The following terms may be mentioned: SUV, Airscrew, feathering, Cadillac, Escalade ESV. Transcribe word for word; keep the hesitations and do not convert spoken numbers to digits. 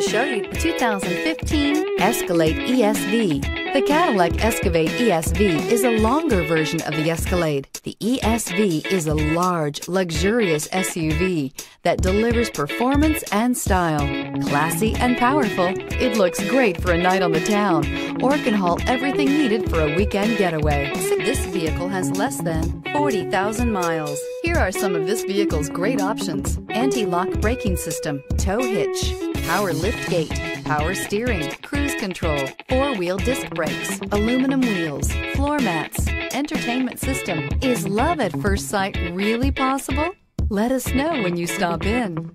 to show you the two thousand fifteen Escalade E S V. The Cadillac Escalade E S V is a longer version of the Escalade. The E S V is a large, luxurious S U V that delivers performance and style. Classy and powerful, it looks great for a night on the town or can haul everything needed for a weekend getaway. This vehicle has less than forty thousand miles. Here are some of this vehicle's great options: anti-lock braking system, tow hitch, power lift gate, power steering, cruise control, four-wheel disc brakes, aluminum wheels, floor mats, entertainment system. Is love at first sight really possible? Let us know when you stop in.